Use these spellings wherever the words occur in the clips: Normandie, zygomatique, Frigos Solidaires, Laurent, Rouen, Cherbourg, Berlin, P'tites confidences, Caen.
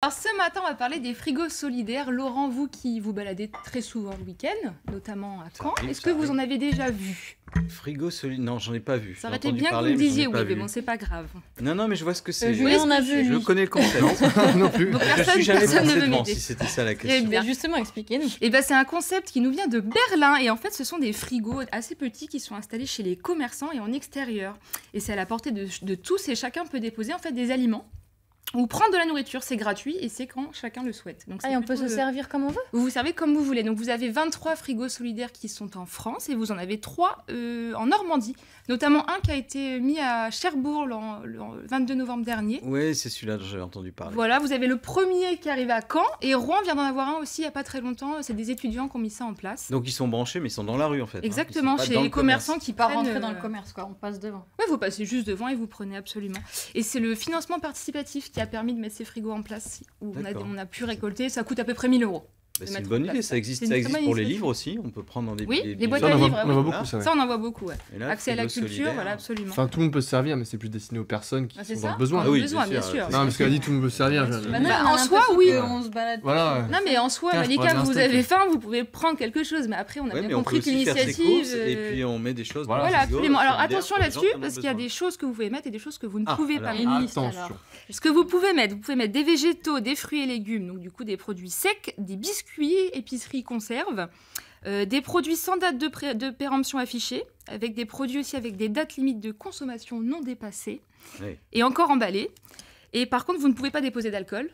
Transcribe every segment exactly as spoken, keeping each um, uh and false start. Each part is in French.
Alors ce matin, on va parler des frigos solidaires. Laurent, vous qui vous baladez très souvent le week-end, notamment à Caen, est-ce que vous en avez déjà vu? Frigos solidaires, non, j'en ai pas vu. Ça aurait été bien que vous me disiez oui, mais bon, c'est pas grave. Non, non, mais je vois ce que c'est. Oui, on a vu. Je connais le concept. Non plus. Je suis jamais passé devant, si c'était ça la question. Justement, expliquez-nous. Eh bien, c'est un concept qui nous vient de Berlin. Et en fait, ce sont des frigos assez petits qui sont installés chez les commerçants et en extérieur. Et c'est à la portée de, de tous et chacun peut déposer en fait des aliments. Ou prendre de la nourriture, c'est gratuit et c'est quand chacun le souhaite. Donc, ah, et on peut se le... servir comme on veut. Vous vous servez comme vous voulez. Donc vous avez vingt-trois frigos solidaires qui sont en France et vous en avez trois euh, en Normandie. Notamment un qui a été mis à Cherbourg le, le vingt-deux novembre dernier. Oui, c'est celui-là dont j'avais entendu parler. Voilà, vous avez le premier qui arrive à Caen et Rouen vient d'en avoir un aussi il n'y a pas très longtemps. C'est des étudiants qui ont mis ça en place. Donc ils sont branchés mais ils sont dans la rue en fait. Exactement, hein, chez les le commerçants commerce. qui partent rentrer dans le commerce. Quoi. On passe devant. Oui, vous passez juste devant et vous prenez absolument. Et c'est le financement participatif qui a permis de mettre ces frigos en place où on a, on a pu récolter. Ça coûte à peu près mille euros. Bah c'est une bonne idée, ça existe, ça existe pour les livres aussi. On peut prendre dans des oui, des, des boîtes à livres. On en voit beaucoup, ça. Ça, on en voit beaucoup. Ouais. Là, accès à la culture, solidaire. Voilà, absolument. Enfin, tout le monde peut se servir, mais c'est plus destiné aux personnes qui bah, sont dans le besoin. Ah oui, besoin, bien sûr. Non, parce qu'elle dit tout le monde peut se servir. En soi, oui. On se balade. Non, mais en soi, quand vous avez faim, vous pouvez prendre quelque chose. Mais après, on a bien compris que l'initiative. Et puis, on met des choses. Voilà, absolument. Alors, attention là-dessus, parce qu'il y a des choses que vous pouvez mettre et des choses que vous ne pouvez pas mettre. Attention. Ce que vous pouvez mettre, vous pouvez mettre des végétaux, des fruits et légumes, donc du coup, des produits secs, des biscuits. Cuits, épicerie, conserve, euh, des produits sans date de, pré de péremption affichée, avec des produits aussi avec des dates limites de consommation non dépassées, oui. Et encore emballés. Et par contre, vous ne pouvez pas déposer d'alcool.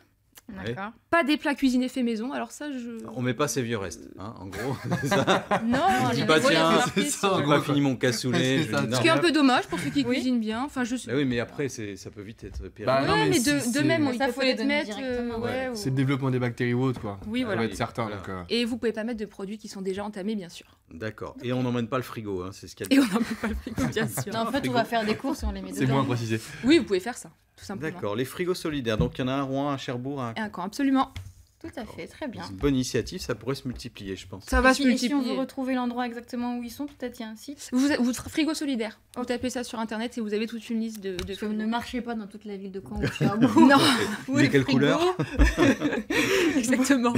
D'accord. Pas des plats cuisinés fait maison, alors ça je... On met pas ces vieux restes, hein, en gros. Ça. Non, on dit pas tiens, j'ai pas fini mon cassoulet. Ce qui est mais... un peu dommage pour ceux qui oui. cuisinent bien. Enfin, je... bah oui, mais après ça peut vite être pire. Bah, non, mais, mais de, de même, il faut les mettre... Euh, ouais, ou... C'est le développement des bactéries ou autre, quoi. Oui, voilà. Faut être certain. Voilà. Donc, euh... Et vous pouvez pas mettre de produits qui sont déjà entamés, bien sûr. D'accord. Et on n'emmène pas le frigo, hein, c'est ce qu'il y a. Et on n'emmène pas le frigo, bien sûr. En fait, on va faire des courses et on les met dedans. C'est moins précisé. Oui, vous pouvez faire ça. D'accord, les frigos solidaires. Donc il y en a un à Rouen, un à Cherbourg, un à Caen. Et un à Caen, absolument. Tout à fait, très bien. C'est une bonne initiative, ça pourrait se multiplier, je pense. Ça va se multiplier. Et si on veut retrouver l'endroit exactement où ils sont, peut-être il y a un site. Vous, vous frigos solidaires. Vous tapez ça sur internet et vous avez toute une liste de. de frigos. Ne marchez pas dans toute la ville de Caen ou Cherbourg. Non. Mais quelle couleur ? Exactement.